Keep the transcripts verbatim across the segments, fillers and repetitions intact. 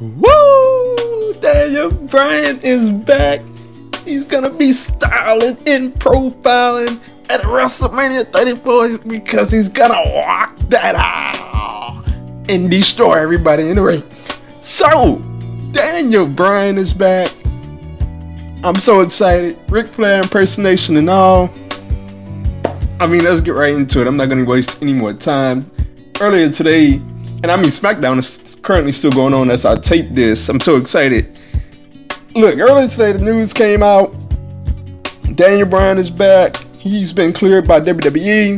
Woo! Daniel Bryan is back. He's gonna be styling and profiling at WrestleMania thirty-four because he's gonna walk that out and destroy everybody in the ring. So, Daniel Bryan is back. I'm so excited. Ric Flair impersonation and all. I mean, let's get right into it. I'm not gonna waste any more time. Earlier today, and I mean SmackDown is currently still going on as I tape this. I'm so excited. Look, earlier today the news came out. Daniel Bryan is back. He's been cleared by W W E.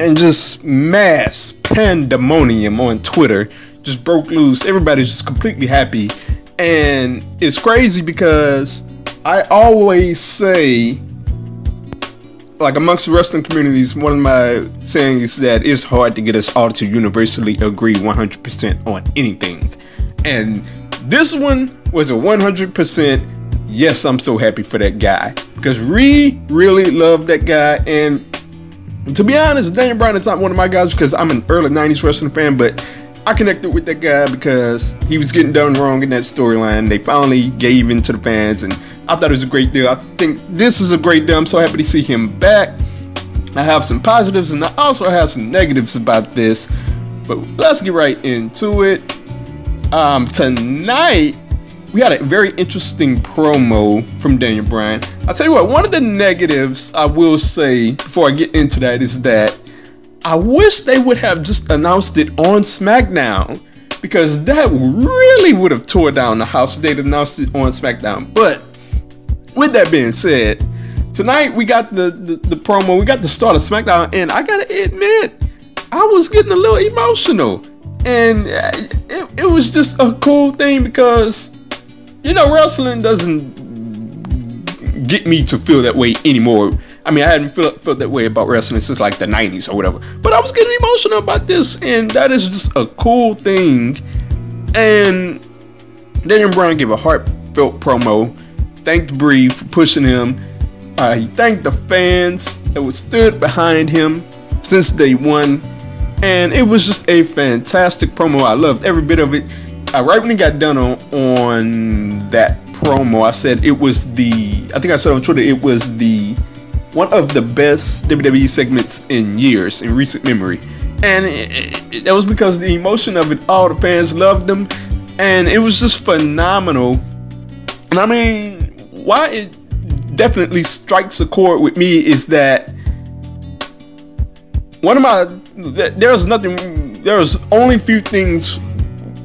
And just mass pandemonium on Twitter just broke loose. Everybody's just completely happy. And it's crazy because I always say, like, amongst wrestling communities, one of my sayings is that it's hard to get us all to universally agree one hundred percent on anything. And this one was a one hundred percent yes. I'm so happy for that guy because we really love that guy. And to be honest, Daniel Bryan is not one of my guys because I'm an early nineties wrestling fan, but I connected with that guy because he was getting done wrong in that storyline. They finally gave in to the fans, and I thought it was a great deal. I think this is a great deal. I'm so happy to see him back. I have some positives and I also have some negatives about this, but let's get right into it. Um, tonight, we had a very interesting promo from Daniel Bryan. I'll tell you what, one of the negatives I will say before I get into that is that I wish they would have just announced it on SmackDown, because that really would have tore down the house if they'd announced it on SmackDown. But with that being said, tonight we got the, the, the promo, we got the start of SmackDown, and I gotta admit, I was getting a little emotional. And it, it was just a cool thing because, you know, wrestling doesn't get me to feel that way anymore. I mean, I hadn't felt, felt that way about wrestling since like the nineties or whatever. But I was getting emotional about this, and that is just a cool thing. And Daniel Bryan gave a heartfelt promo. Thanked Brie for pushing him. Uh, he thanked the fans that was stood behind him since day one, and it was just a fantastic promo. I loved every bit of it. Uh, right when he got done on, on that promo, I said it was the, I think I said on Twitter, it was the one of the best W W E segments in years, in recent memory, and it, it, that was because the emotion of it. All the fans loved them, and it was just phenomenal. And I mean, why it definitely strikes a chord with me is that one of my there's nothing there's only few things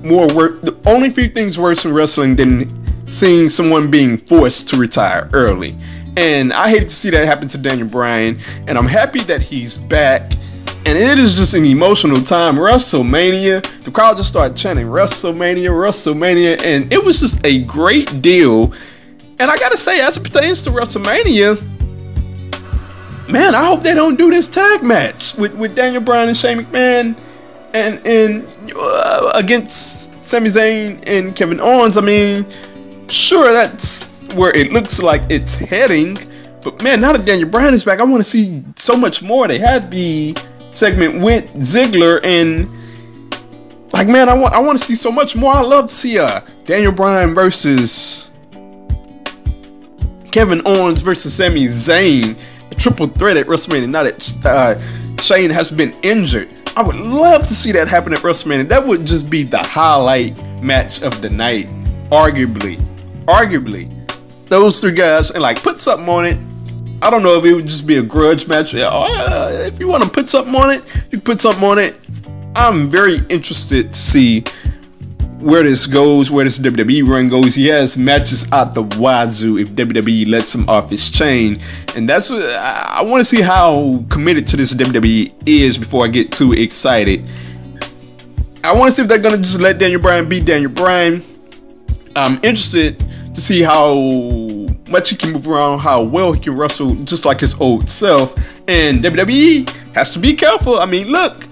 more work the only few things worse in wrestling than seeing someone being forced to retire early, and I hate to see that happen to Daniel Bryan. And I'm happy that he's back, and it is just an emotional time. WrestleMania, the crowd just started chanting WrestleMania, WrestleMania, and it was just a great deal. And I gotta say, as it pertains to WrestleMania, man, I hope they don't do this tag match with, with Daniel Bryan and Shane McMahon and, and uh, against Sami Zayn and Kevin Owens. I mean, sure, that's where it looks like it's heading. But man, now that Daniel Bryan is back, I want to see so much more. They had the segment with Ziggler, and like, man, I want, I want to see so much more. I love to see uh, Daniel Bryan versus Kevin Owens versus Sami Zayn, a triple threat at WrestleMania. Now that uh, Shane has been injured, I would love to see that happen at WrestleMania. That would just be the highlight match of the night, arguably. Arguably, those three guys, and like, put something on it. I don't know if it would just be a grudge match. Uh, if you want to put something on it, you can put something on it. I'm very interested to see where this goes, where this W W E run goes. He has matches out the wazoo if W W E lets him off his chain. And that's what I, I want to see, how committed to this W W E is before I get too excited. I want to see if they're going to just let Daniel Bryan be Daniel Bryan. I'm interested to see how much he can move around, how well he can wrestle just like his old self. And W W E has to be careful. I mean, look,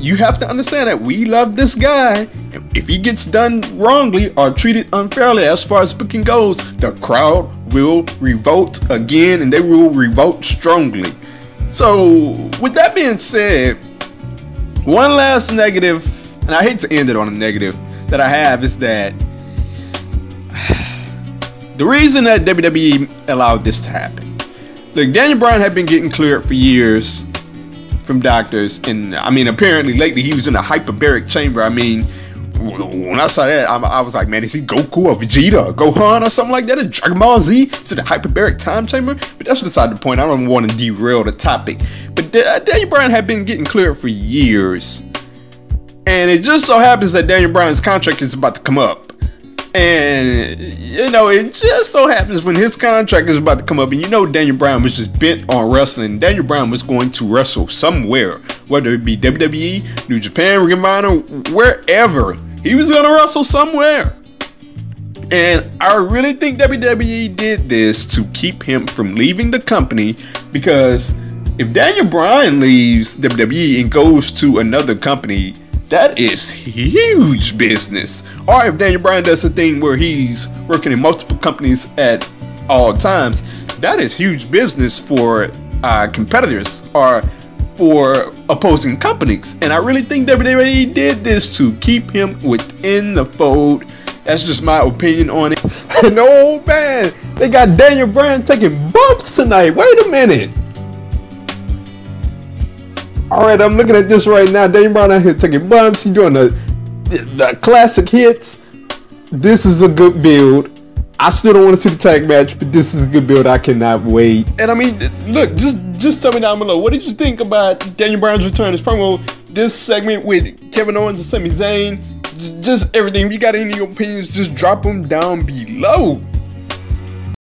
you have to understand that we love this guy. If he gets done wrongly or treated unfairly as far as booking goes, the crowd will revolt again, and they will revolt strongly. So with that being said, one last negative, and I hate to end it on a negative, that I have is that The reason that W W E allowed this to happen, look, Daniel Bryan had been getting cleared for years from doctors, and I mean, apparently lately he was in a hyperbaric chamber. I mean, when I saw that, I, I was like, man, is he Goku or Vegeta or Gohan or something like that? Is Dragon Ball Z? Is it a hyperbaric time chamber? But that's beside the point. I don't want to derail the topic. But Daniel Bryan had been getting cleared for years, and it just so happens that Daniel Bryan's contract is about to come up. And, you know, it just so happens when his contract is about to come up, and you know Daniel Bryan was just bent on wrestling. Daniel Bryan was going to wrestle somewhere, whether it be W W E, New Japan, Ring of Honor, wherever. He was going to wrestle somewhere. And I really think W W E did this to keep him from leaving the company, because if Daniel Bryan leaves W W E and goes to another company, that is huge business. Or if Daniel Bryan does a thing where he's working in multiple companies at all times, that is huge business for uh, competitors or for opposing companies. And I really think W W E did this to keep him within the fold. That's just my opinion on it. And oh man, they got Daniel Bryan taking bumps tonight. Wait a minute. Alright, I'm looking at this right now. Daniel Bryan out here taking bumps. He's doing the, the classic hits. This is a good build. I still don't want to see the tag match, but this is a good build. I cannot wait. And I mean, look, just, just tell me down below, what did you think about Daniel Bryan's return, his promo, this segment with Kevin Owens and Sami Zayn? Just everything. If you got any opinions, just drop them down below.